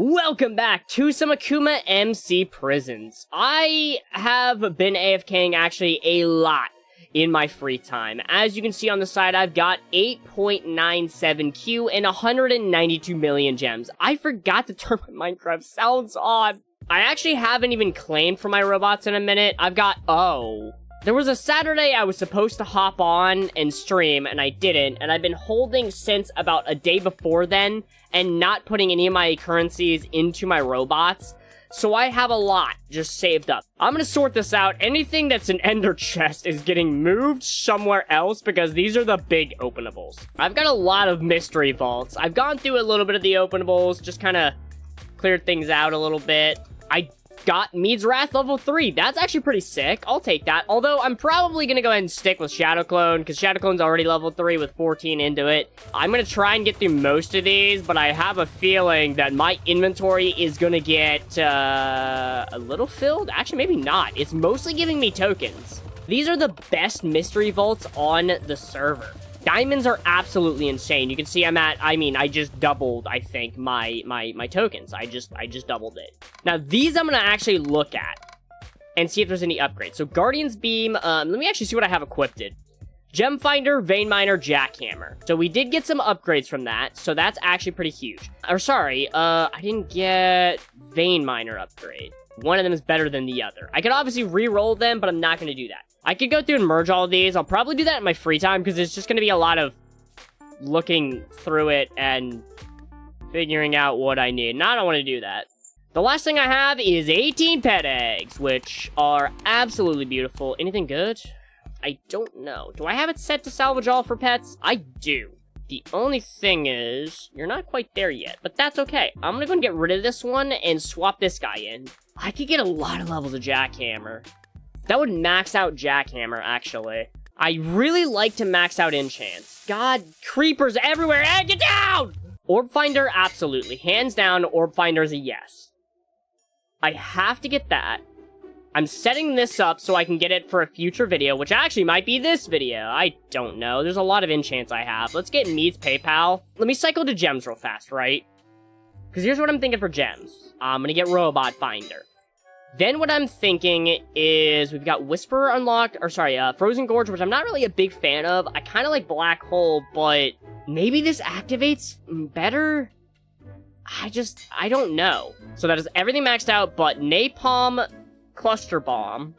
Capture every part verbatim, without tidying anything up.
Welcome back to some Akuma M C prisons. I have been AFKing actually a lot in my free time. As you can see on the side, I've got eight point nine seven Q and one hundred ninety-two million gems. I forgot to turn my Minecraft sounds on. I actually haven't even claimed for my robots in a minute. I've got, oh. There was a Saturday I was supposed to hop on and stream, and I didn't, and I've been holding since about a day before then, and not putting any of my currencies into my robots, so I have a lot just saved up. I'm gonna sort this out. Anything that's an ender chest is getting moved somewhere else, because these are the big openables. I've got a lot of mystery vaults. I've gone through a little bit of the openables, just kind of cleared things out a little bit. I got Mead's Wrath level three. That's actually pretty sick. I'll take that. Although I'm probably gonna go ahead and stick with Shadow Clone, because Shadow Clone's already level three with fourteen into it. I'm gonna try and get through most of these, but I have a feeling that my inventory is gonna get uh, a little filled. Actually, maybe not. It's mostly giving me tokens. These are the best mystery vaults on the server. Diamonds are absolutely insane. You can see I'm at, I mean, I just doubled, I think, my my my tokens. I just I just doubled it. Now, these I'm going to actually look at and see if there's any upgrades. So, Guardian's beam. Um, let me actually see what I have equipped it. Gem Finder, Vein Miner, Jackhammer. So, we did get some upgrades from that. So, that's actually pretty huge. Or, sorry, uh, I didn't get Vein Miner upgrade. One of them is better than the other. I could obviously re-roll them, but I'm not going to do that. I could go through and merge all of these. I'll probably do that in my free time because it's just going to be a lot of looking through it and figuring out what I need. And I don't want to do that. The last thing I have is eighteen pet eggs, which are absolutely beautiful. Anything good? I don't know. Do I have it set to salvage all for pets? I do. The only thing is, you're not quite there yet, but that's okay. I'm going to go and get rid of this one and swap this guy in. I could get a lot of levels of Jackhammer. That would max out Jackhammer, actually. I really like to max out Enchants. God, creepers everywhere. Hey, get down! Orb Finder, absolutely. Hands down, Orb Finder is a yes. I have to get that. I'm setting this up so I can get it for a future video, which actually might be this video. I don't know. There's a lot of enchants I have. Let's get Mead's PayPal. Let me cycle to gems real fast, right? Because here's what I'm thinking for gems. I'm going to get Robot Finder. Then what I'm thinking is we've got Whisperer unlocked, or sorry, uh, Frozen Gorge, which I'm not really a big fan of. I kind of like Black Hole, but maybe this activates better? I just, I don't know. So that is everything maxed out, but Napalm Cluster Bomb.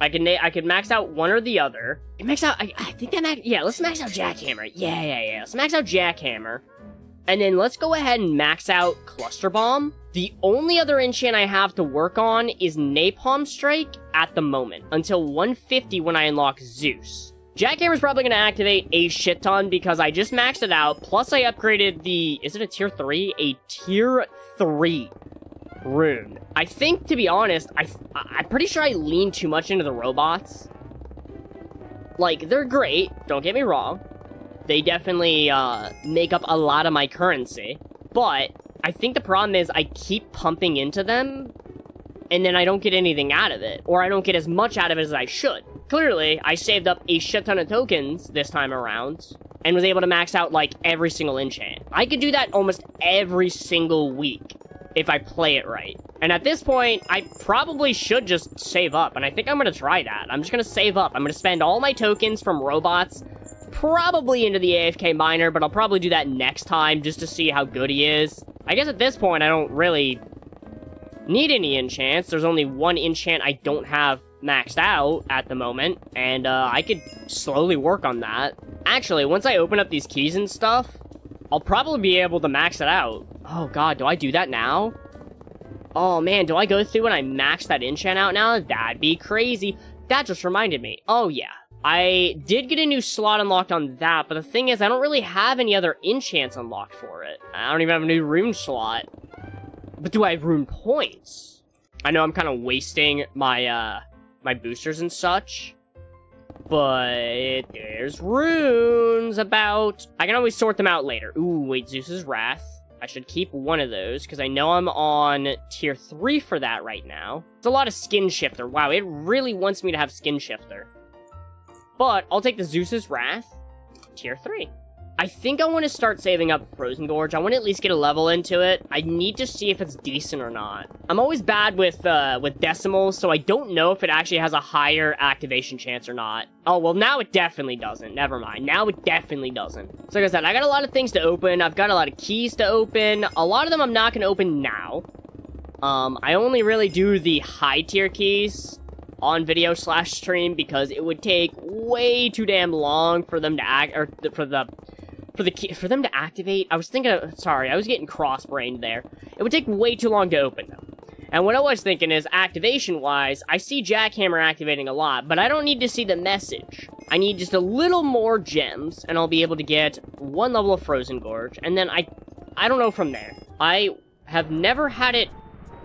I can I could max out one or the other. It max out, I, I think that max, yeah, let's max out Jackhammer. Yeah, yeah, yeah, let's max out Jackhammer. And then let's go ahead and max out Cluster Bomb. The only other enchant I have to work on is Napalm Strike at the moment, until one fifty when I unlock Zeus. Jackhammer's probably gonna activate a shit ton because I just maxed it out, plus I upgraded the, is it a tier three? A tier three rune. I think, to be honest, I, I'm pretty sure I lean too much into the robots. Like, they're great, don't get me wrong. They definitely uh, make up a lot of my currency, but I think the problem is I keep pumping into them, and then I don't get anything out of it, or I don't get as much out of it as I should. Clearly, I saved up a shit ton of tokens this time around, and was able to max out, like, every single enchant. I could do that almost every single week, if I play it right. And at this point, I probably should just save up, and I think I'm gonna try that. I'm just gonna save up. I'm gonna spend all my tokens from robots, probably into the A F K miner, but I'll probably do that next time just to see how good he is. I guess at this point, I don't really need any enchants. There's only one enchant I don't have maxed out at the moment, and uh, I could slowly work on that. Actually, once I open up these keys and stuff, I'll probably be able to max it out. Oh god, do I do that now? Oh man, do I go through and I max that enchant out now? That'd be crazy. That just reminded me. Oh yeah. I did get a new slot unlocked on that, but the thing is, I don't really have any other enchants unlocked for it. I don't even have a new rune slot. But do I have rune points? I know I'm kind of wasting my, uh, my boosters and such. But there's runes about. I can always sort them out later. Ooh, wait, Zeus's Wrath. I should keep one of those, because I know I'm on tier three for that right now. It's a lot of Skin Shifter. Wow, it really wants me to have Skin Shifter. But I'll take the Zeus's Wrath, tier three. I think I want to start saving up Frozen Gorge. I want to at least get a level into it. I need to see if it's decent or not. I'm always bad with uh, with decimals, so I don't know if it actually has a higher activation chance or not. Oh, well, now it definitely doesn't. Never mind. Now it definitely doesn't. So like I said, I got a lot of things to open. I've got a lot of keys to open. A lot of them I'm not going to open now. Um, I only really do the high-tier keys on video slash stream because it would take way too damn long for them to act, or for the... For the key, for them to activate, I was thinking of, sorry, I was getting cross-brained there. It would take way too long to open them. And what I was thinking is, activation-wise, I see Jackhammer activating a lot, but I don't need to see the message. I need just a little more gems, and I'll be able to get one level of Frozen Gorge, and then I, I don't know from there. I have never had it,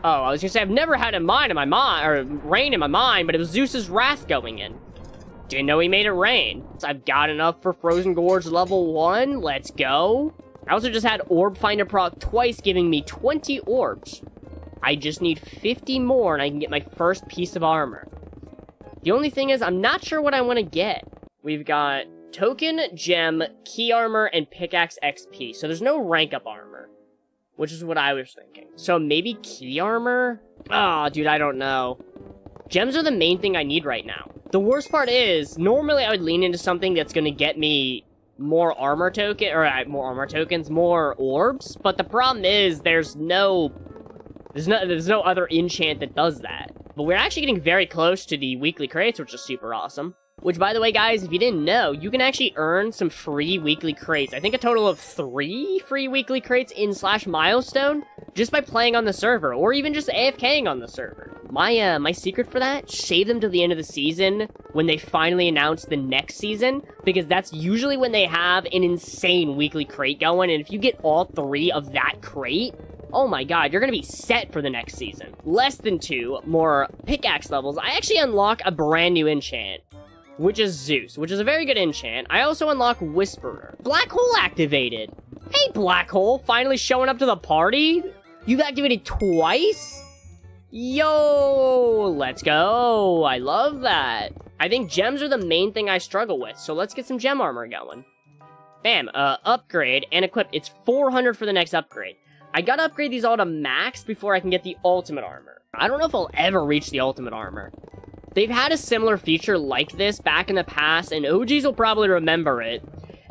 oh, I was gonna say, I've never had it mine in my mind, or rain in my mind, but it was Zeus's Wrath going in. Didn't know he made it rain. I've got enough for Frozen Gorge level one. Let's go. I also just had Orb Finder proc twice giving me twenty orbs. I just need fifty more and I can get my first piece of armor. The only thing is I'm not sure what I want to get. We've got token, gem, key armor, and pickaxe X P. So there's no rank up armor, which is what I was thinking. So maybe key armor? Ah, oh, dude, I don't know. Gems are the main thing I need right now. The worst part is, normally I would lean into something that's going to get me more armor token, or uh, more armor tokens, more orbs, but the problem is there's no, there's no, there's no other enchant that does that. But we're actually getting very close to the weekly crates, which is super awesome. Which, by the way, guys, if you didn't know, you can actually earn some free weekly crates. I think a total of three free weekly crates in slash milestone just by playing on the server, or even just AFKing on the server. My uh, my secret for that, save them till the end of the season when they finally announce the next season, because that's usually when they have an insane weekly crate going, and if you get all three of that crate, oh my god, you're gonna be set for the next season. Less than two more pickaxe levels, I actually unlock a brand new enchant, which is Zeus, which is a very good enchant. I also unlock Whisperer. Black Hole activated! Hey, Black Hole, finally showing up to the party? You've activated twice? Yo, let's go. I love that. I think gems are the main thing I struggle with, so let's get some gem armor going. Bam, uh, upgrade and equip. It's four hundred for the next upgrade. I gotta upgrade these all to max before I can get the ultimate armor. I don't know if I'll ever reach the ultimate armor. They've had a similar feature like this back in the past, and O Gs will probably remember it,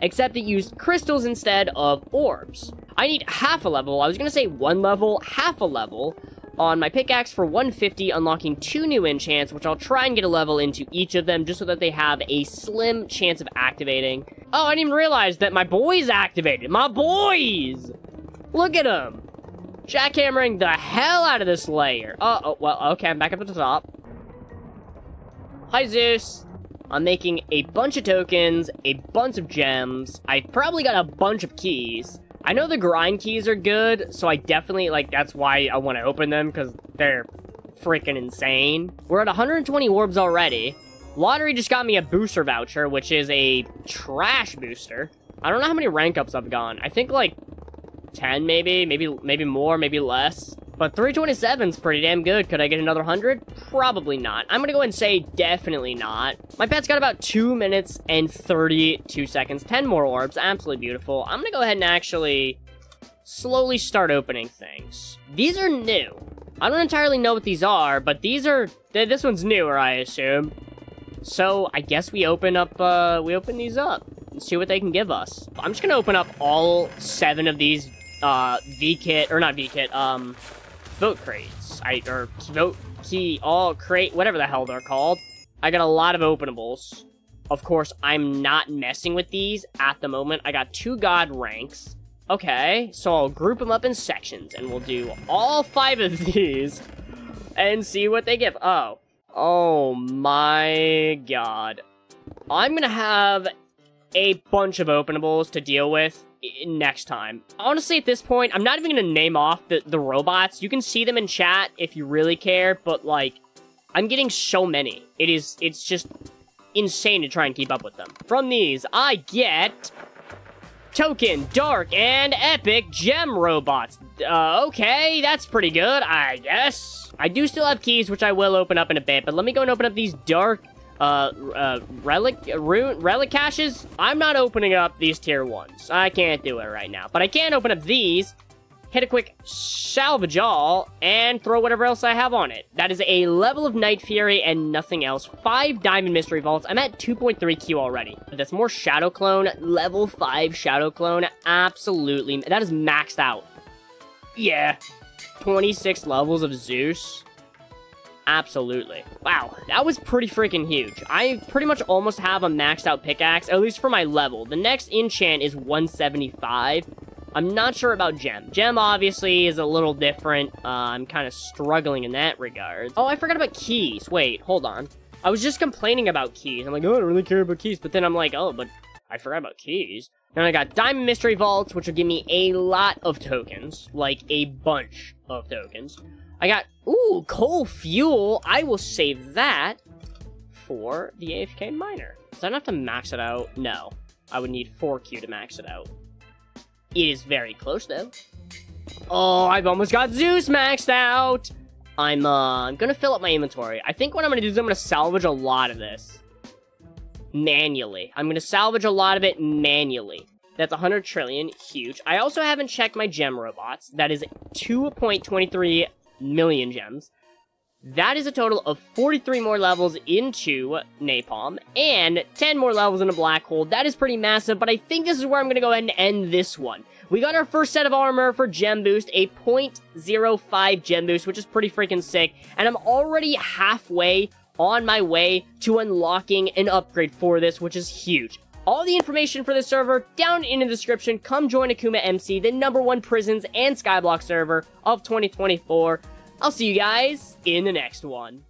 except it used crystals instead of orbs. I need half a level, I was gonna say one level, half a level, on my pickaxe for one fifty, unlocking two new enchants, which I'll try and get a level into each of them just so that they have a slim chance of activating. Oh, I didn't even realize that my boys activated. My boys! Look at them! Jackhammering the hell out of this layer. Uh oh, well, okay, I'm back up at the top. Hi, Zeus. I'm making a bunch of tokens, a bunch of gems. I've probably got a bunch of keys. I know the grind keys are good, so I definitely, like, that's why I want to open them, because they're freaking insane. We're at one hundred twenty orbs already. Lottery just got me a booster voucher, which is a trash booster. I don't know how many rank ups I've gone. I think, like, ten maybe, maybe maybe more, maybe less. But three twenty-seven's pretty damn good. Could I get another one hundred? Probably not. I'm gonna go ahead and say definitely not. My pet's got about two minutes and thirty-two seconds. ten more orbs, absolutely beautiful. I'm gonna go ahead and actually slowly start opening things. These are new. I don't entirely know what these are, but these are, this one's newer, I assume. So I guess we open up, uh, we open these up and see what they can give us. I'm just gonna open up all seven of these, uh, V-Kit, or not V-Kit, um, vote crates, I, or vote key, all crate, whatever the hell they're called. I got a lot of openables. Of course, I'm not messing with these at the moment. I got two god ranks. Okay, so I'll group them up in sections, and we'll do all five of these and see what they give. Oh, oh my god. I'm gonna have a bunch of openables to deal with next time. Honestly, at this point, I'm not even gonna name off the, the robots. You can see them in chat if you really care, but like, I'm getting so many. It is, it's just insane to try and keep up with them. From these, I get token, dark, and epic gem robots. Uh, okay, that's pretty good, I guess. I do still have keys, which I will open up in a bit, but let me go and open up these dark, uh, uh, relic, rune, relic caches. I'm not opening up these tier ones. I can't do it right now, but I can open up these, hit a quick salvage all, and throw whatever else I have on it. That is a level of Night Fury and nothing else. Five diamond mystery vaults. I'm at two point three Q already. That's more Shadow Clone, level five Shadow Clone. Absolutely, that is maxed out. Yeah, twenty-six levels of Zeus. Absolutely. Wow, that was pretty freaking huge. I pretty much almost have a maxed out pickaxe, at least for my level. The next enchant is one seventy-five. I'm not sure about gem. Gem obviously is a little different. Uh, I'm kind of struggling in that regard. Oh, I forgot about keys. Wait, hold on. I was just complaining about keys. I'm like, oh, I don't really care about keys. But then I'm like, oh, but I forgot about keys. Then I got diamond mystery vaults, which will give me a lot of tokens, like a bunch of tokens. I got, ooh, coal fuel. I will save that for the A F K miner. Does that have to max it out? No, I would need four Q to max it out. It is very close, though. Oh, I've almost got Zeus maxed out. I'm, uh, I'm gonna fill up my inventory. I think what I'm gonna do is I'm gonna salvage a lot of this. Manually. I'm gonna salvage a lot of it manually. That's one hundred trillion, huge. I also haven't checked my gem robots. That is two point two three million gems. That is a total of forty-three more levels into Napalm and ten more levels in a black hole. That is pretty massive, but I think this is where I'm going to go ahead and end this one. We got our first set of armor for gem boost, a zero point zero five gem boost, which is pretty freaking sick. And I'm already halfway on my way to unlocking an upgrade for this, which is huge. All the information for the server down in the description. Come join Akuma M C, the number one prisons and skyblock server of twenty twenty-four. I'll see you guys in the next one.